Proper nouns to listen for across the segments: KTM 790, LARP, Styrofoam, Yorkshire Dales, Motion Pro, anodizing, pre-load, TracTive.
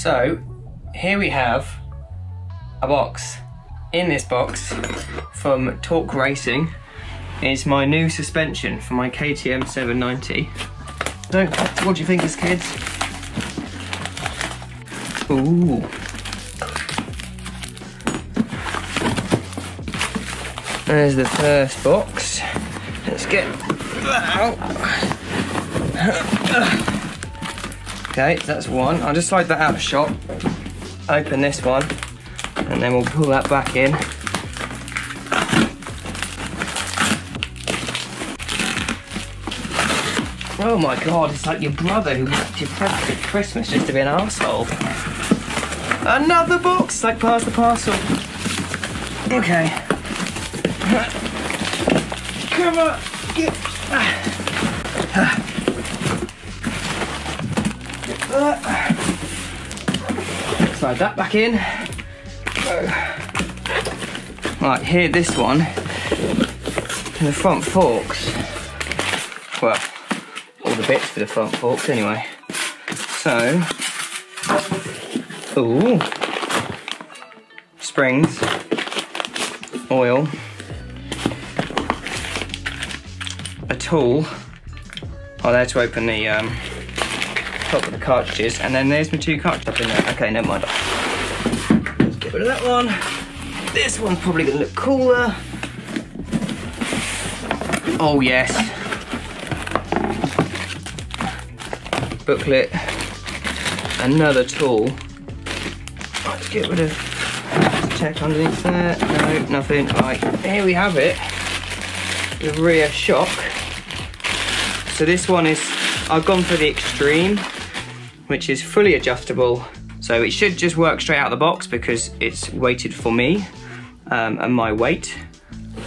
So here we have a box. In this box from Torque Racing is my new suspension for my KTM 790. Don't, what do you think, kids? Ooh. There's the first box. Let's get out. Okay, that's one. I'll just slide that out of shot. Open this one, and then we'll pull that back in. Oh my God, it's like your brother who wrapped your present at Christmas just to be an arsehole. Another box, like pass the parcel. Okay. Come on, get... Slide that back in. Right, here, this one, and the front forks. Well, all the bits for the front forks anyway. So, ooh, springs, oil, a tool. Oh, there to open the top of the cartridges, and then there's my two cartridges up in there. Okay, never mind. Rid of that one. This one's probably gonna look cooler. Oh yes. Booklet. Another tool. Let's get rid of. Check underneath there. No, nothing. Right, here we have it. The rear shock. So this one is. I've gone for the extreme, which is fully adjustable. So it should just work straight out of the box because it's weighted for me and my weight.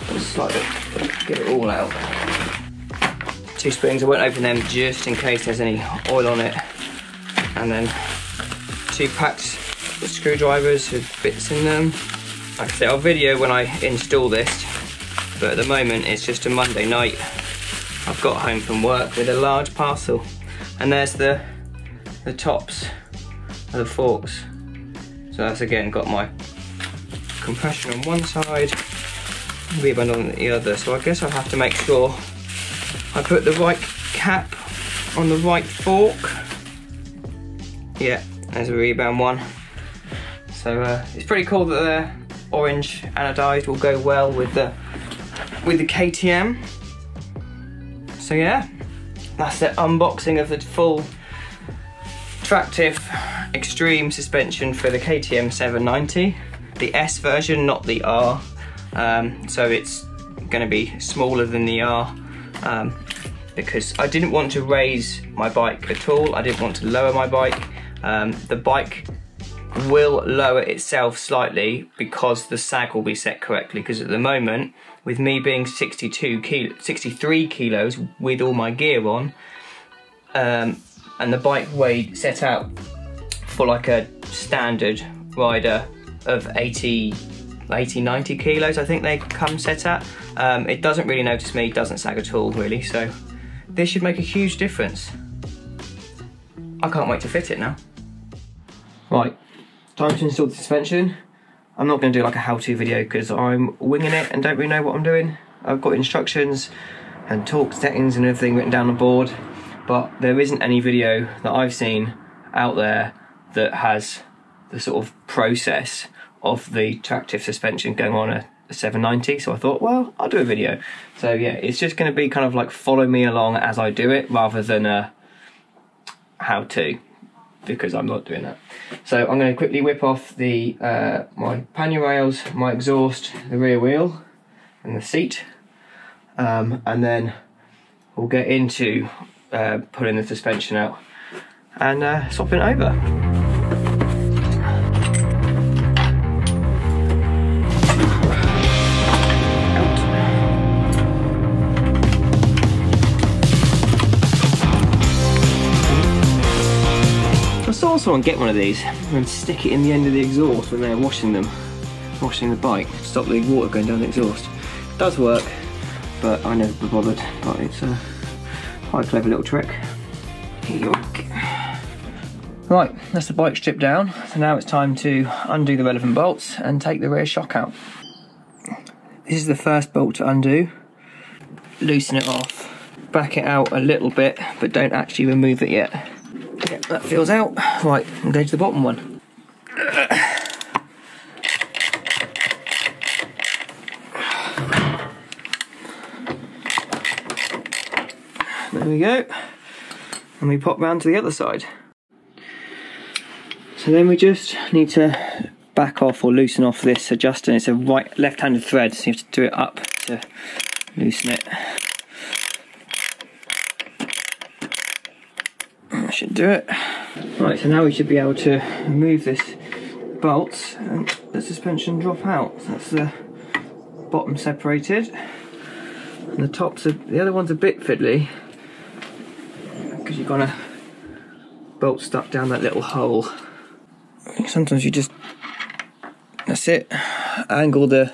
Just slide it, get it all out. Two springs, I won't open them just in case there's any oil on it. And then two packs of screwdrivers with bits in them. Like I said, I'll video when I install this, but at the moment it's just a Monday night. I've got home from work with a large parcel. And there's the tops. The forks. So that's again got my compression on one side, reband on the other. So I guess I'll have to make sure I put the right cap on the right fork. Yeah, there's a reband one. So it's pretty cool that the orange anodized will go well with the KTM. So yeah, that's the unboxing of the full TracTive Extreme suspension for the KTM 790, the S version, not the R. So it's going to be smaller than the R because I didn't want to raise my bike at all. I didn't want to lower my bike. The bike will lower itself slightly because the sag will be set correctly, because at the moment, with me being 63 kilos with all my gear on, and the bike weighed set out for like a standard rider of 80, 90 kilos, I think they come set at. It doesn't really notice me, doesn't sag at all really, so this should make a huge difference. I can't wait to fit it now. Right, time to install the suspension. I'm not going to do like a how-to video because I'm winging it and don't really know what I'm doing. I've got instructions and torque settings and everything written down on the board, but there isn't any video that I've seen out there that has the sort of process of the TracTive suspension going on a 790, so I thought, well, I'll do a video. So yeah, it's just going to be kind of like follow me along as I do it rather than a how-to, because I'm not doing that. So I'm going to quickly whip off the my pannier rails, my exhaust, the rear wheel and the seat, and then we'll get into pulling the suspension out and swapping it over. I saw someone get one of these and stick it in the end of the exhaust when they're washing the bike to stop the water going down the exhaust. It does work, but I never bothered. But it's a quite clever little trick. Yoink. Right, that's the bike stripped down, so now it's time to undo the relevant bolts and take the rear shock out. This is the first bolt to undo. Loosen it off, back it out a little bit, but don't actually remove it yet. Yep, that feels out. Right, I'm going to the bottom one. There we go. And we pop round to the other side. So then we just need to back off or loosen off this adjuster. It's a right left-handed thread, so you have to do it up to loosen it. That should do it. Right, so now we should be able to remove this bolt and the suspension drop out. So that's the bottom separated. And the tops, the other one's a bit fiddly because you've got a bolt stuck down that little hole. Sometimes you just, that's it, angle the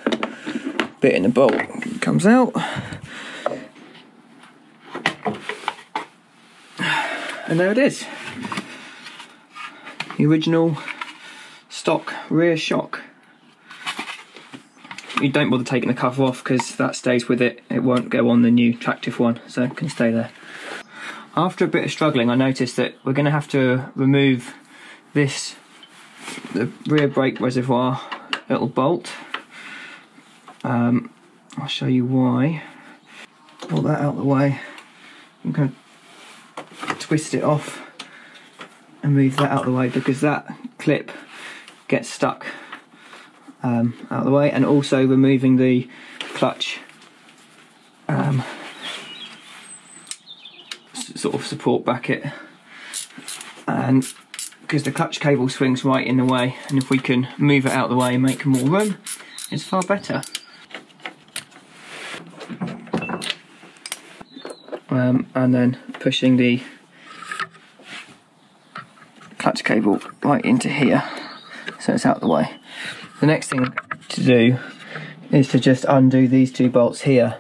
bit in the bolt, it comes out. And there it is. The original stock rear shock. You don't bother taking the cover off because that stays with it. It won't go on the new TracTive one, so it can stay there. After a bit of struggling, I noticed that we're going to have to remove this, the rear brake reservoir little bolt. I'll show you why. Pull that out of the way. I'm going to twist it off and move that out of the way because that clip gets stuck out of the way, and also removing the clutch sort of support bracket, and because the clutch cable swings right in the way, and if we can move it out of the way and make more room, it's far better. And then pushing the clutch cable right into here so it's out of the way. The next thing to do is to just undo these two bolts here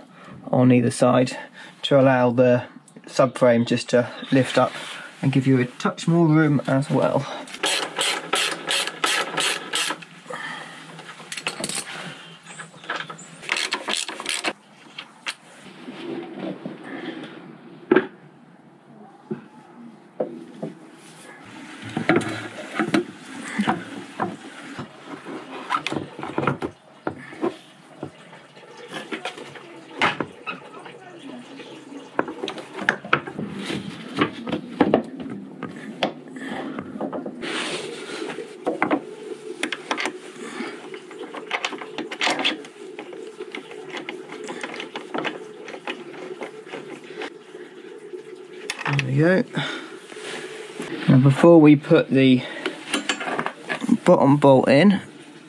on either side to allow the subframe just to lift up and give you a touch more room as well. There we go. Now before we put the bottom bolt in,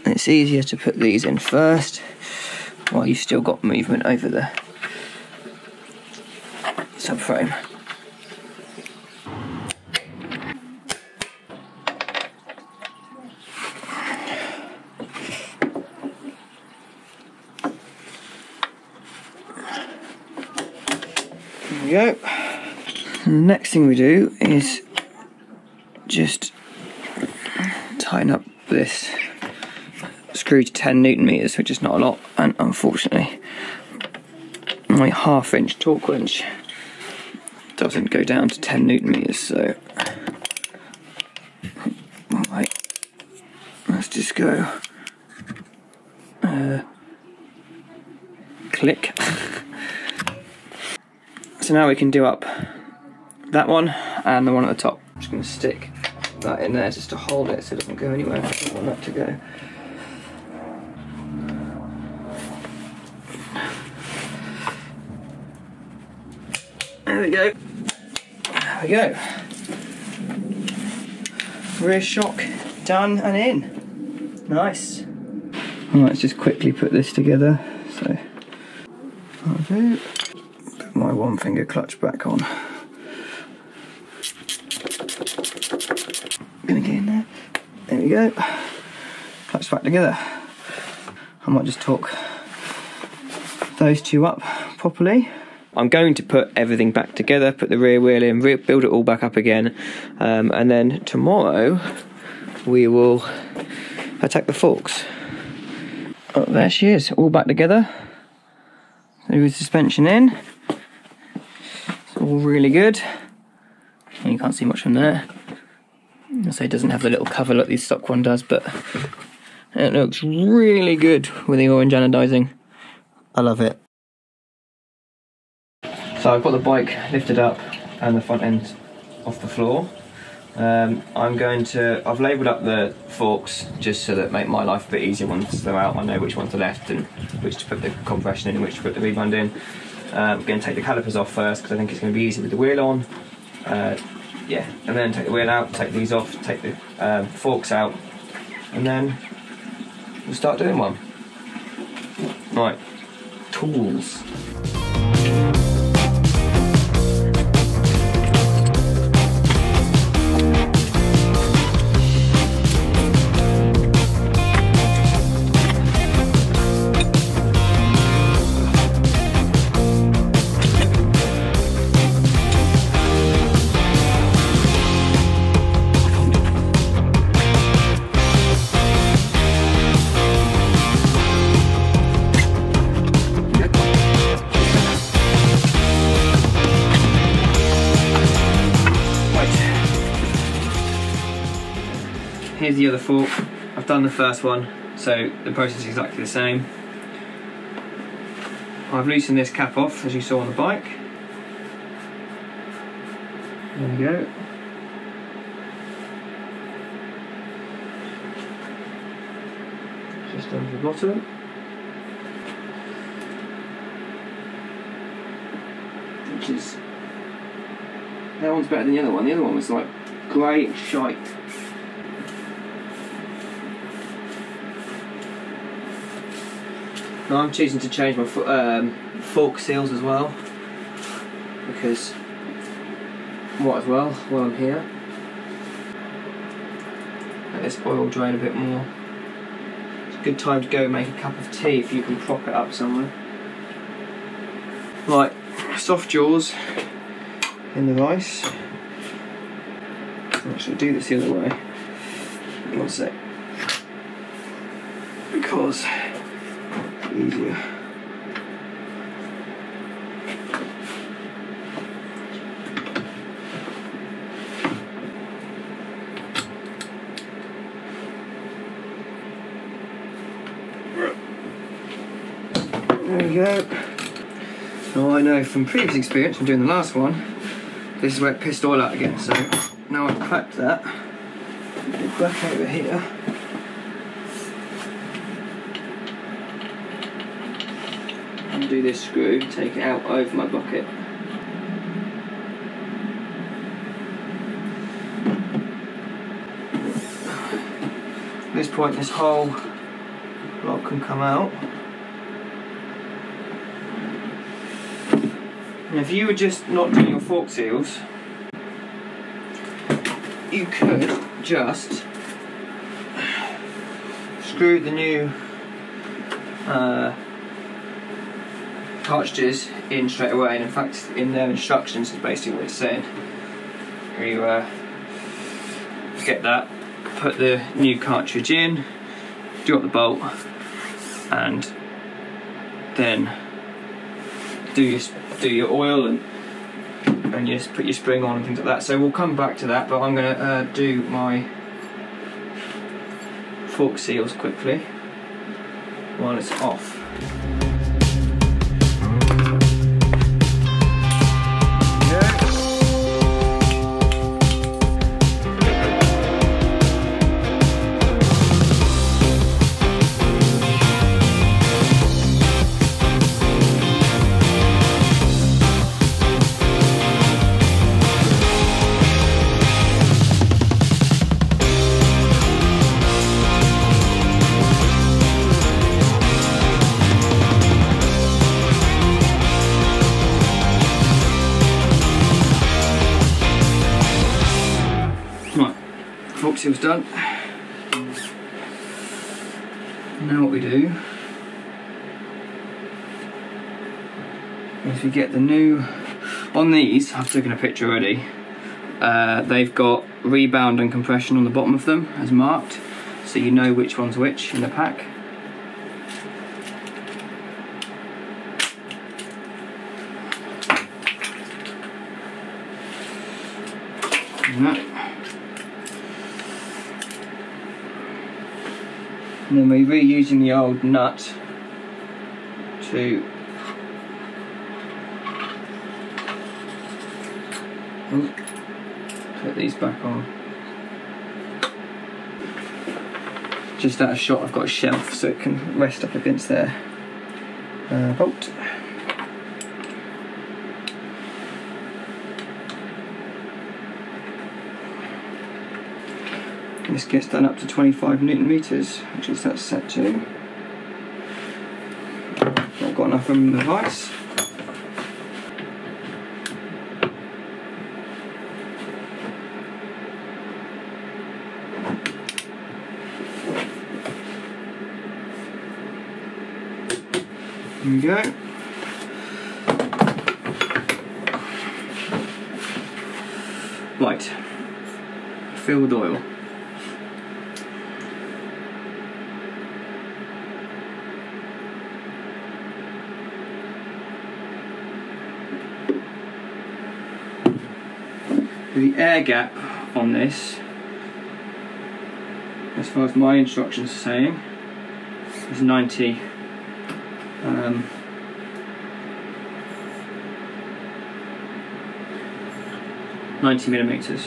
it's easier to put these in first while you've still got movement over the subframe. There we go. And the next thing we do is just tighten up this screw to 10 Nm, which is not a lot, and unfortunately my 1/2 inch torque wrench doesn't go down to 10 Nm, so alright, let's just go click. So now we can do up that one and the one at the top. I'm just going to stick that in there just to hold it so it doesn't go anywhere. I don't want that to go. There we go. There we go. Rear shock done and in. Nice. All right, let's just quickly put this together. So I'll do. Put my one finger clutch back on. Gonna get in there. There we go. Clutch back together. I might just torque those two up properly. I'm going to put everything back together, put the rear wheel in, build it all back up again, and then tomorrow we will attack the forks. Oh, there she is, all back together. Move the suspension in. It's all really good. You can't see much from there. So it doesn't have the little cover like the stock one does, but it looks really good with the orange anodizing. I love it. So I've got the bike lifted up and the front end off the floor. I've labelled up the forks just so that make my life a bit easier once they're out. I know which ones are left and which to put the compression in and which to put the rebound in. I'm going to take the calipers off first because I think it's going to be easier with the wheel on. Yeah, and then take the wheel out, take these off, take the forks out, and then we'll start doing one. Right, tools. Here's the other fork. I've done the first one, so the process is exactly the same. I've loosened this cap off, as you saw on the bike. There we go. Just under the bottom. Which is... that one's better than the other one. The other one was like grey shite. Now I'm choosing to change my fork seals as well, because might as well while I'm here. Let this oil drain a bit more. It's a good time to go make a cup of tea if you can prop it up somewhere. Right, soft jaws in the rice. I should do this the other way. One sec. Because easier. There we go. Now I know from previous experience from doing the last one, this is where it pissed oil out again, so now I've clapped that back over here. Do this screw, take it out over my bucket. At this point, this whole block can come out. And if you were just not doing your fork seals, you could just screw the new cartridges in straight away, and in fact in their instructions is basically what it's saying. You get that, put the new cartridge in, drop the bolt, and then do your oil and you put your spring on and things like that. So we'll come back to that, but I'm going to do my fork seals quickly while it's off. Seals done. Now what we do If you get the new, on these, I've taken a picture already, they've got rebound and compression on the bottom of them as marked, so you know which one's which in the pack. And then we're reusing the old nut to put these back on. Just out of shot, I've got a shelf so it can rest up against their bolt. This gets done up to 25 Newton meters, which is that's set to. Not got enough room in the vise. There we go. Right. Fill with oil. The air gap on this, as far as my instructions are saying, is 90. Millimeters.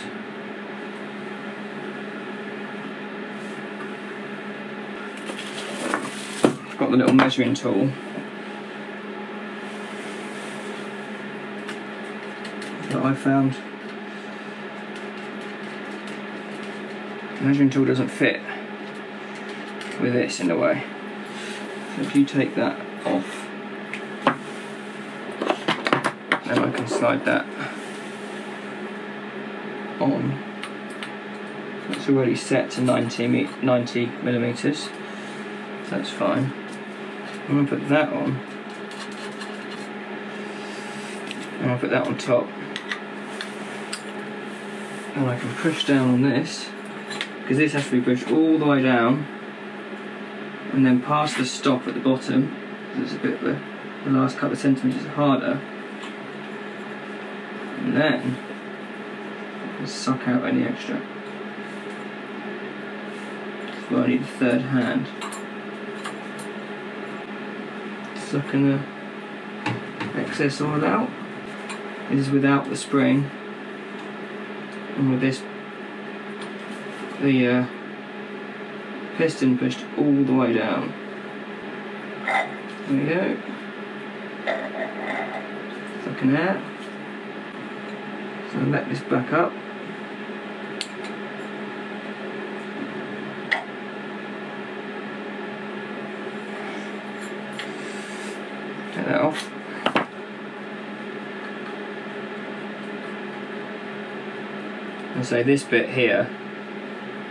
I've got the little measuring tool. That I found. The measuring tool doesn't fit with this in a way. So if you take that off, then I can slide that on. So it's already set to 90 millimeters. That's fine. I'm going to put that on. And I'll put that on top. And I can push down on this, because this has to be pushed all the way down and then past the stop at the bottom. There's a bit of the last couple of centimetres harder, and then we'll suck out any extra. That's why I need the third hand. Sucking the excess oil out. This is without the spring, and with this the piston pushed all the way down. There we go. Sucking out. So I'll let this back up. Take that off. And so this bit here,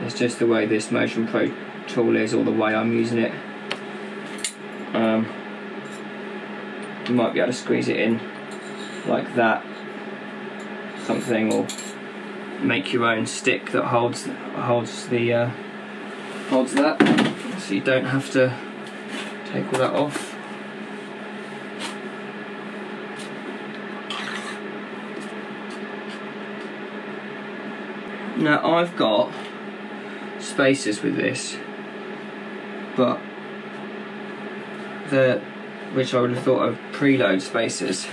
it's just the way this Motion Pro tool is, or the way I'm using it. You might be able to squeeze it in like that, something, or make your own stick that holds that, so you don't have to take all that off. Now I've got spacers with this, but which I would have thought of preload spacers,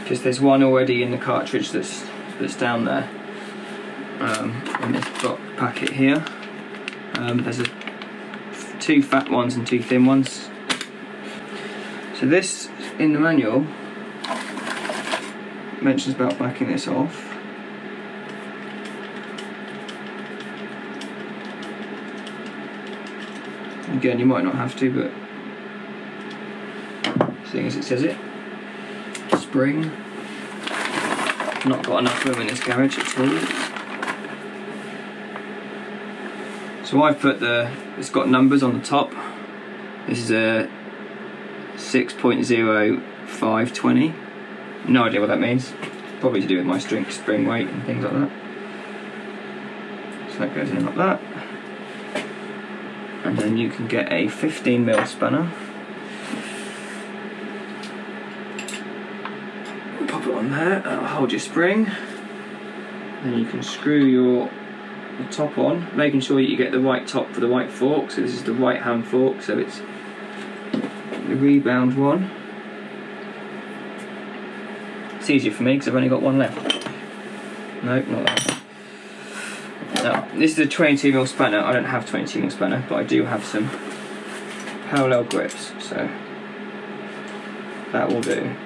because there's one already in the cartridge that's down there in this packet here. There's two fat ones and two thin ones. So this in the manual mentions about backing this off. Again, you might not have to, but seeing as it says it. Spring. Not got enough room in this garage at all. So I've put it's got numbers on the top. This is a 6.0 520. No idea what that means. Probably to do with my spring weight and things like that. So that goes in like that. And then you can get a 15mm spanner. Pop it on there, that'll hold your spring. Then you can screw the top on, making sure that you get the right top for the right fork. So this is the right hand fork, so it's the rebound one. It's easier for me because I've only got one left. Nope, not that. Now, this is a 22mm spanner. I don't have 22mm spanner, but I do have some parallel grips, so that will do.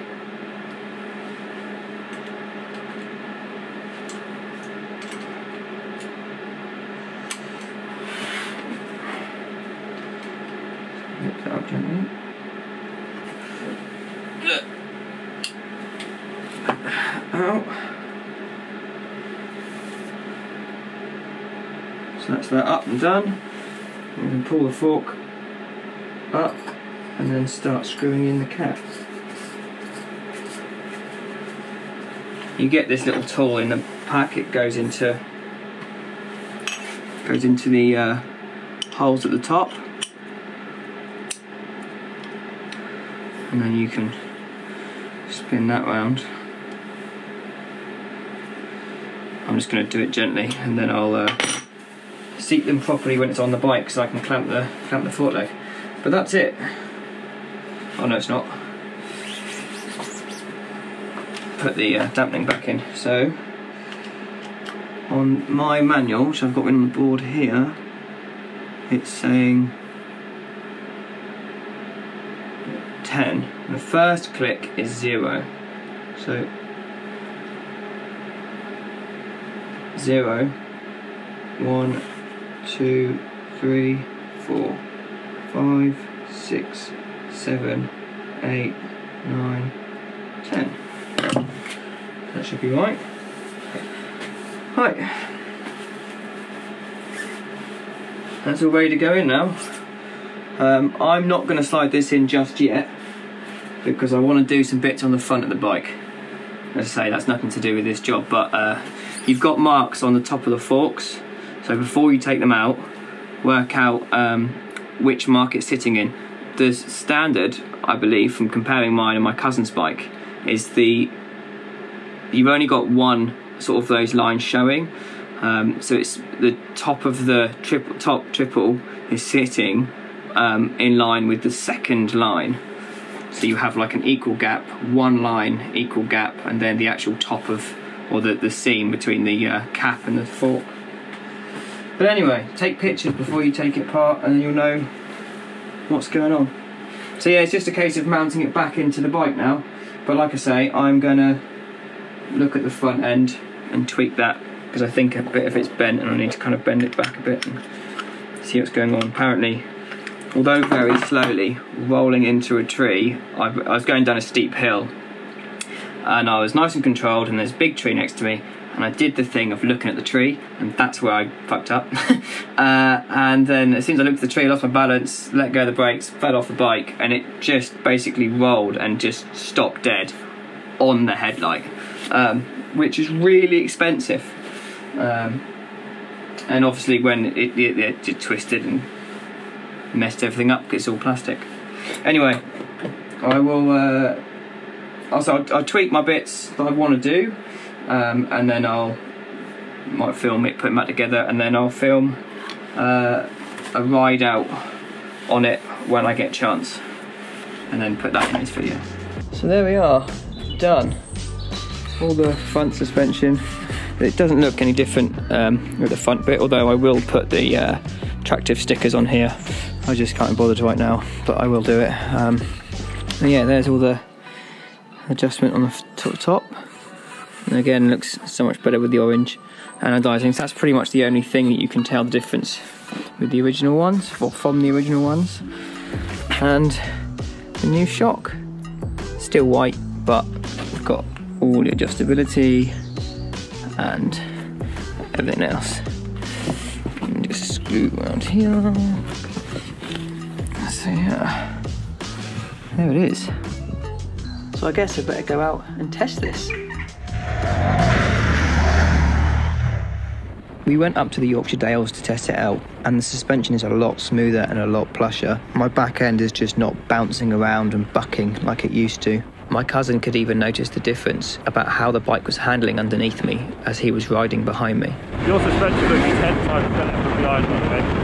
So that's that up and done. You can pull the fork up and then start screwing in the cap. You get this little tool in the pack. It goes into the holes at the top, and then you can spin that round. I'm just going to do it gently, and then I'll seat them properly when it's on the bike, so I can clamp the foreleg. But that's it. Oh no, it's not. Put the dampening back in. So on my manual, which I've got written on the board here, it's saying 10. The first click is 0. So 0, 1, 2, 3, 4, 5, 6, 7, 8, 9, 10. That should be right. Right. That's all ready to go in now. I'm not going to slide this in just yet because I want to do some bits on the front of the bike. As I say, that's nothing to do with this job, but you've got marks on the top of the forks. So before you take them out, work out which mark it's sitting in. The standard, I believe, from comparing mine and my cousin's bike, is you've only got one sort of those lines showing. So it's the top of the top triple is sitting in line with the second line. So you have like an equal gap, one line, equal gap, and then the actual top of, or the seam between the cap and the fork. But anyway, take pictures before you take it apart and you'll know what's going on. So yeah, it's just a case of mounting it back into the bike now. But like I say, I'm going to look at the front end and tweak that because I think a bit of it's bent and I need to kind of bend it back a bit and see what's going on. Apparently, although very slowly, rolling into a tree, I was going down a steep hill and I was nice and controlled and there's a big tree next to me. And I did the thing of looking at the tree, and that's where I fucked up. And then as soon as I looked at the tree, I lost my balance, let go of the brakes, fell off the bike, and it just basically rolled and just stopped dead on the headlight, which is really expensive. And obviously when it twisted and messed everything up, because it's all plastic. Anyway, I will I'll tweak my bits that I want to do. And then I might film it, put them back together, and then I'll film a ride out on it when I get a chance, and then put that in this video. So there we are, done. All the front suspension. It doesn't look any different with the front bit, although I will put the TracTive stickers on here. I just can't be bothered right now, but I will do it. And yeah, there's all the adjustment on the top. And again, looks so much better with the orange anodizing. So that's pretty much the only thing that you can tell the difference with the original ones, or from the original ones. And the new shock, still white, but we've got all the adjustability and everything else. And just screw around here. So yeah, there it is. So I guess I better go out and test this. We went up to the Yorkshire Dales to test it out, and the suspension is a lot smoother and a lot plusher. My back end is just not bouncing around and bucking like it used to. My cousin could even notice the difference about how the bike was handling underneath me as he was riding behind me. Your suspension looks 10 times better from behind, my friend.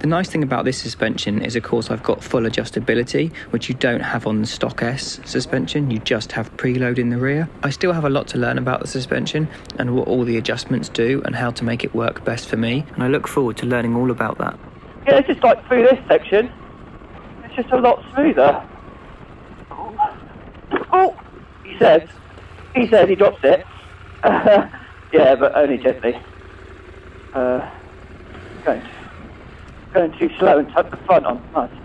The nice thing about this suspension is, of course, I've got full adjustability, which you don't have on the stock S suspension. You just have preload in the rear. I still have a lot to learn about the suspension and what all the adjustments do and how to make it work best for me. And I look forward to learning all about that. Yeah, it's just like through this section, it's just a lot smoother. Oh, he says he drops it. Yeah, but only gently. Going too slow and tuck the front on. Nice.